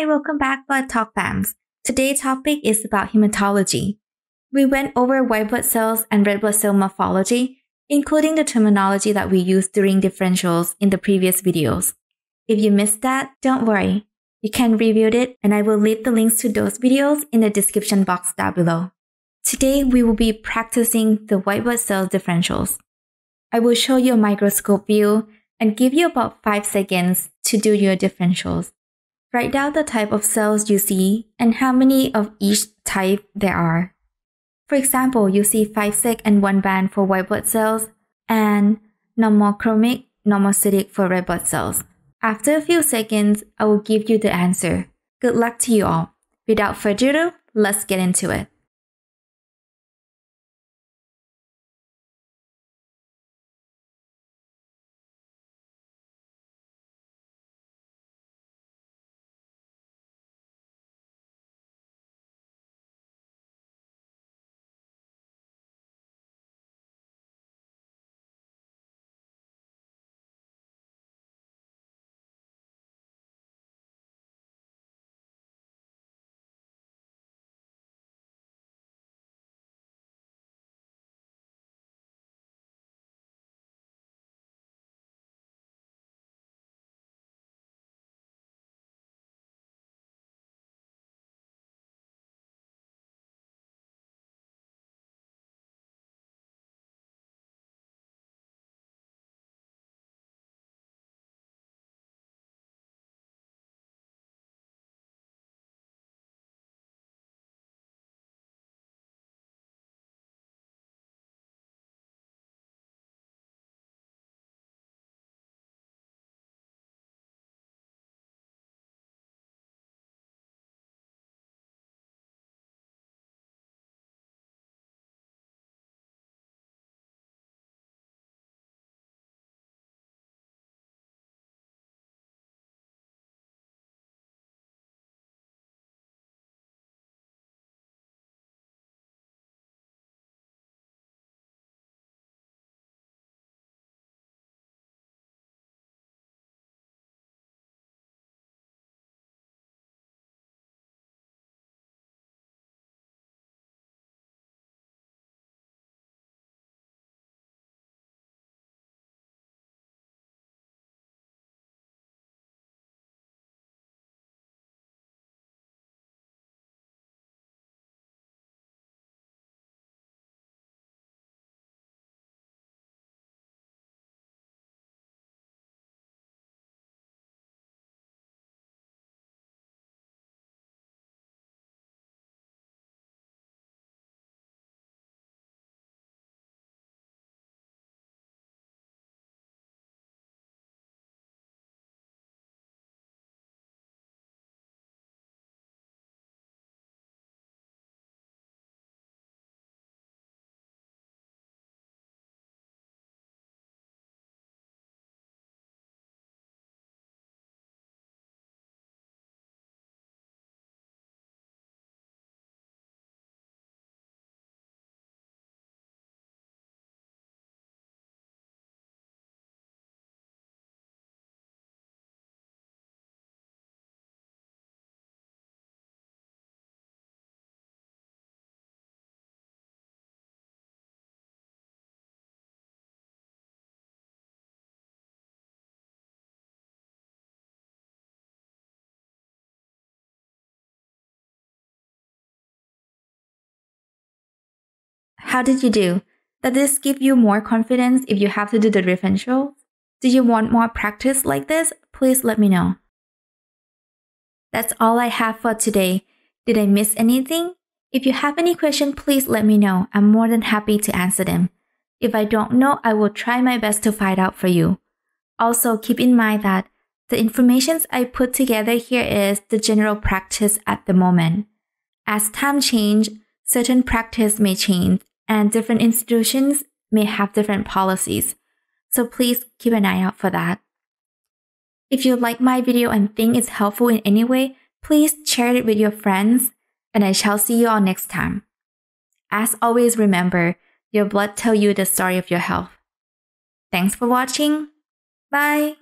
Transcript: Hi, welcome back, Blood Talk fams. Today's topic is about hematology. We went over white blood cells and red blood cell morphology, including the terminology that we used during differentials in the previous videos. If you missed that, don't worry. You can review it, and I will leave the links to those videos in the description box down below. Today, we will be practicing the white blood cell differentials. I will show you a microscope view and give you about 5 seconds to do your differentials. Write down the type of cells you see and how many of each type there are. For example, you see 5 seg and 1 band for white blood cells and normochromic, normocytic for red blood cells. After a few seconds, I will give you the answer. Good luck to you all. Without further ado, let's get into it. How did you do? Does this give you more confidence if you have to do the differentials? Do you want more practice like this? Please let me know. That's all I have for today. Did I miss anything? If you have any question, please let me know. I'm more than happy to answer them. If I don't know, I will try my best to find out for you. Also, keep in mind that the information I put together here is the general practice at the moment. As time changes, certain practice may change, and different institutions may have different policies, so please keep an eye out for that. If you like my video and think it's helpful in any way, please share it with your friends, and I shall see you all next time. As always, remember, your blood tells you the story of your health. Thanks for watching. Bye!